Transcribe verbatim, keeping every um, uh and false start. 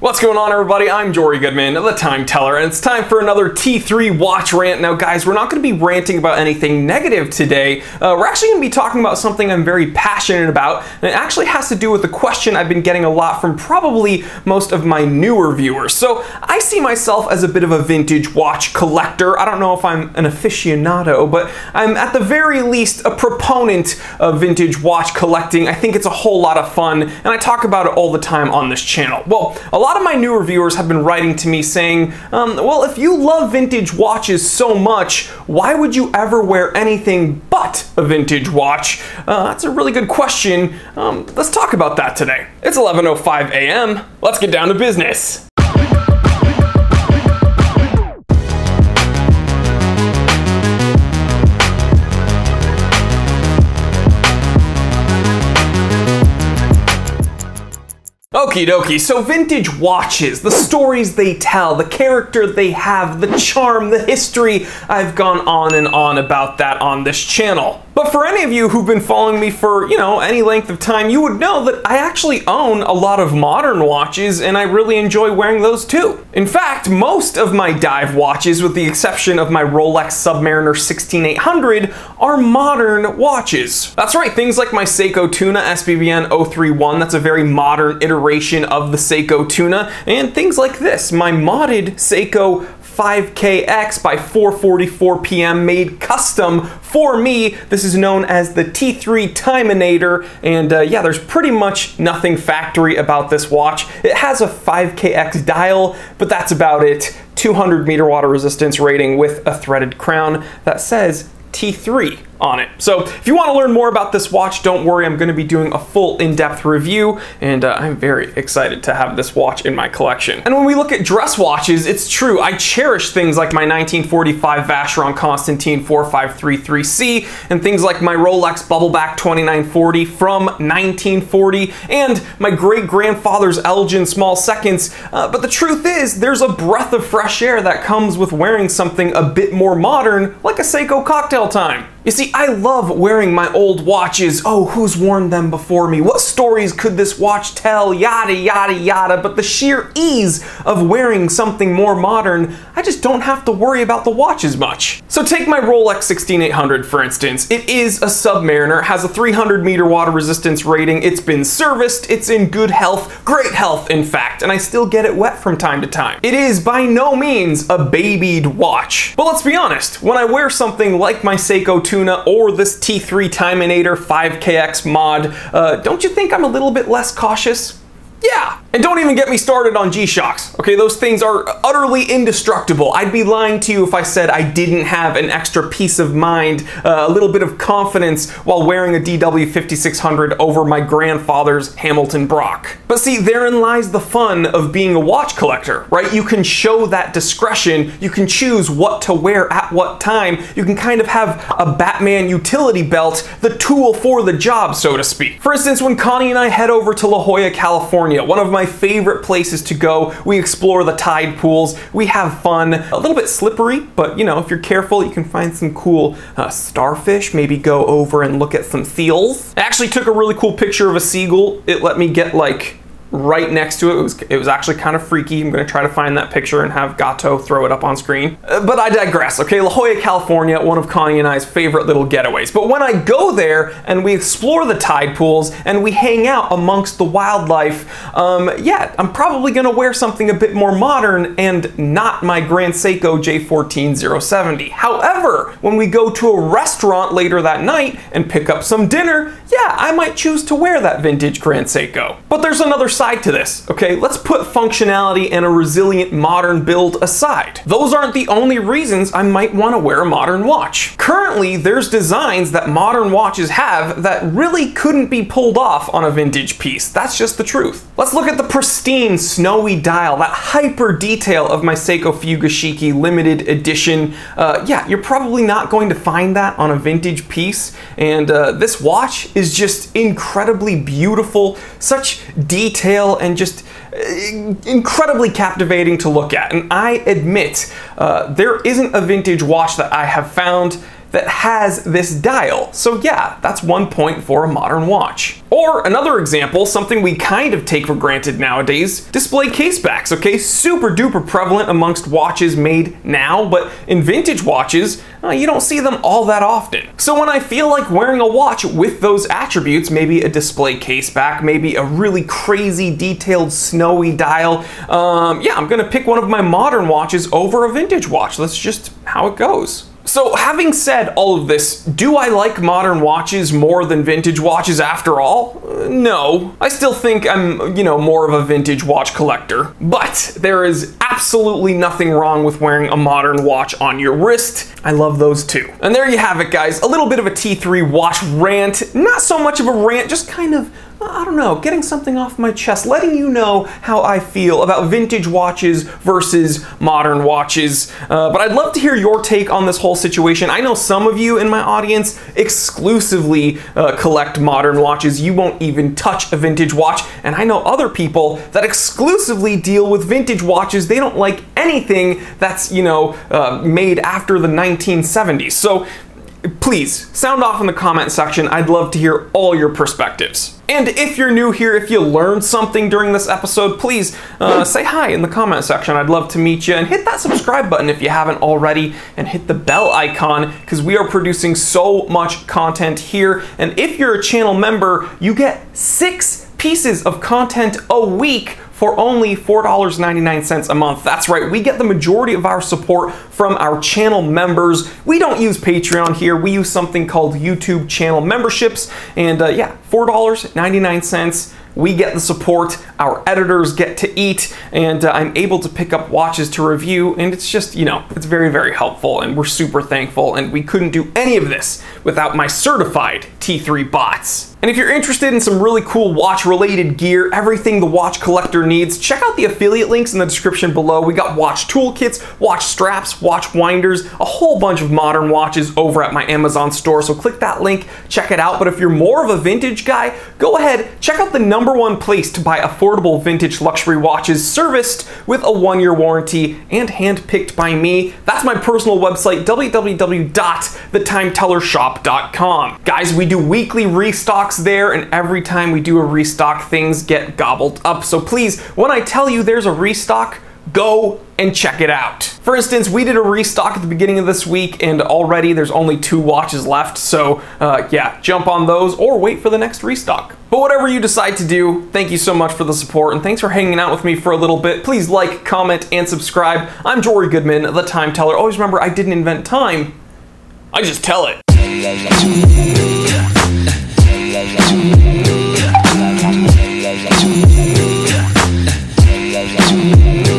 What's going on, everybody? I'm Jory Goodman, the Time Teller, and it's time for another T three watch rant. Now guys, we're not going to be ranting about anything negative today. Uh, we're actually going to be talking about something I'm very passionate about, and it actually has to do with a question I've been getting a lot from probably most of my newer viewers. So I see myself as a bit of a vintage watch collector. I don't know if I'm an aficionado, but I'm at the very least a proponent of vintage watch collecting. I think it's a whole lot of fun, and I talk about it all the time on this channel. Well, a lot A lot of my newer viewers have been writing to me saying, um, well, if you love vintage watches so much, why would you ever wear anything but a vintage watch? Uh, that's a really good question. Um, let's talk about that today. It's eleven oh five a m Let's get down to business. Okie dokie, so vintage watches, the stories they tell, the character they have, the charm, the history, I've gone on and on about that on this channel. But for any of you who've been following me for, you know, any length of time, you would know that I actually own a lot of modern watches, and I really enjoy wearing those too. In fact, most of my dive watches, with the exception of my Rolex Submariner sixteen eight hundred, are modern watches. That's right, things like my Seiko Tuna S B B N zero three one, that's a very modern iteration of the Seiko Tuna, and things like this, my modded Seiko five K X by four forty-four p m made custom for me. This is known as the T three Timinator, and uh, yeah, there's pretty much nothing factory about this watch. It has a five K X dial, but that's about it. two hundred meter water resistance rating with a threaded crown that says T three on it. So if you want to learn more about this watch, don't worry, I'm going to be doing a full in-depth review, and uh, I'm very excited to have this watch in my collection. And when we look at dress watches, it's true, I cherish things like my nineteen forty-five Vacheron Constantin four five three three C, and things like my Rolex Bubbleback twenty-nine forty from nineteen forty, and my great-grandfather's Elgin Small Seconds, uh, but the truth is, there's a breath of fresh air that comes with wearing something a bit more modern, like a Seiko Cocktail Time. You see, I love wearing my old watches. Oh, who's worn them before me? What stories could this watch tell? Yada, yada, yada. But the sheer ease of wearing something more modern, I just don't have to worry about the watch as much. So take my Rolex sixteen eight hundred, for instance. It is a Submariner, has a three hundred meter water resistance rating. It's been serviced. It's in good health, great health, in fact, and I still get it wet from time to time. It is by no means a babied watch. But let's be honest, when I wear something like my Seiko Tuna or this T three Timinator five K X mod, uh, don't you think I'm a little bit less cautious? Yeah. And don't even get me started on G Shocks. Okay, those things are utterly indestructible. I'd be lying to you if I said I didn't have an extra peace of mind, uh, a little bit of confidence while wearing a D W fifty-six hundred over my grandfather's Hamilton Brock. But see, therein lies the fun of being a watch collector, right? You can show that discretion. You can choose what to wear at what time. You can kind of have a Batman utility belt, the tool for the job, so to speak. For instance, when Connie and I head over to La Jolla, California, one of my My favorite places to go. We explore the tide pools, we have fun, a little bit slippery, but you know, if you're careful, you can find some cool uh, starfish, maybe go over and look at some seals. I actually took a really cool picture of a seagull. It let me get like right next to it. It was, it was actually kind of freaky. I'm gonna try to find that picture and have Gato throw it up on screen. Uh, but I digress, okay? La Jolla, California, one of Connie and I's favorite little getaways. But when I go there and we explore the tide pools and we hang out amongst the wildlife, um, yeah, I'm probably gonna wear something a bit more modern and not my Grand Seiko J one four zero seven zero. However, when we go to a restaurant later that night and pick up some dinner, yeah, I might choose to wear that vintage Grand Seiko. But there's another side to this, okay? Let's put functionality and a resilient modern build aside. Those aren't the only reasons I might want to wear a modern watch. Currently, there's designs that modern watches have that really couldn't be pulled off on a vintage piece. That's just the truth. Let's look at the pristine snowy dial, that hyper detail of my Seiko Fugashiki limited edition. Uh, yeah, you're probably not going to find that on a vintage piece, and uh, this watch is just incredibly beautiful, such detail and just incredibly captivating to look at. And I admit, uh, there isn't a vintage watch that I have found that has this dial. So yeah, that's one point for a modern watch. Or another example, something we kind of take for granted nowadays, display casebacks, okay? Super duper prevalent amongst watches made now, but in vintage watches, uh, you don't see them all that often. So when I feel like wearing a watch with those attributes, maybe a display caseback, maybe a really crazy detailed snowy dial, um, yeah, I'm gonna pick one of my modern watches over a vintage watch. That's just how it goes. So having said all of this, do I like modern watches more than vintage watches after all? Uh, no. I still think I'm, you know, more of a vintage watch collector. But there is absolutely nothing wrong with wearing a modern watch on your wrist. I love those too. And there you have it, guys. A little bit of a T three watch rant. Not so much of a rant, just kind of, I don't know, getting something off my chest, letting you know how I feel about vintage watches versus modern watches. Uh, but I'd love to hear your take on this whole situation. I know some of you in my audience exclusively uh, collect modern watches. You won't even touch a vintage watch. And I know other people that exclusively deal with vintage watches. They don't like anything that's, you know, uh, made after the nineteen seventies. So please sound off in the comment section. I'd love to hear all your perspectives. And if you're new here, if you learned something during this episode, please uh, say hi in the comment section. I'd love to meet you. And hit that subscribe button if you haven't already, and hit the bell icon, because we are producing so much content here. And if you're a channel member, you get six pieces of content a week for only four dollars and ninety-nine cents a month. That's right, we get the majority of our support from our channel members. We don't use Patreon here, we use something called YouTube channel memberships, and uh, yeah, four dollars and ninety-nine cents. We get the support, our editors get to eat, and uh, I'm able to pick up watches to review, and it's just, you know, it's very, very helpful, and we're super thankful, and we couldn't do any of this without my certified T three bots. And if you're interested in some really cool watch-related gear, everything the watch collector needs, check out the affiliate links in the description below. We got watch toolkits, watch straps, watch winders, a whole bunch of modern watches over at my Amazon store, so click that link, check it out. But if you're more of a vintage guy, go ahead, check out the number Number one place to buy affordable vintage luxury watches serviced with a one-year warranty and handpicked by me. That's my personal website, w w w dot the time tellers shop dot com. Guys, we do weekly restocks there, and every time we do a restock, things get gobbled up. So please, when I tell you there's a restock, go and check it out. For instance, we did a restock at the beginning of this week, and already there's only two watches left, so uh, yeah, jump on those or wait for the next restock. But whatever you decide to do, thank you so much for the support, and thanks for hanging out with me for a little bit. Please like, comment, and subscribe. I'm Jory Goodman, The Time Teller. Always remember, I didn't invent time, I just tell it.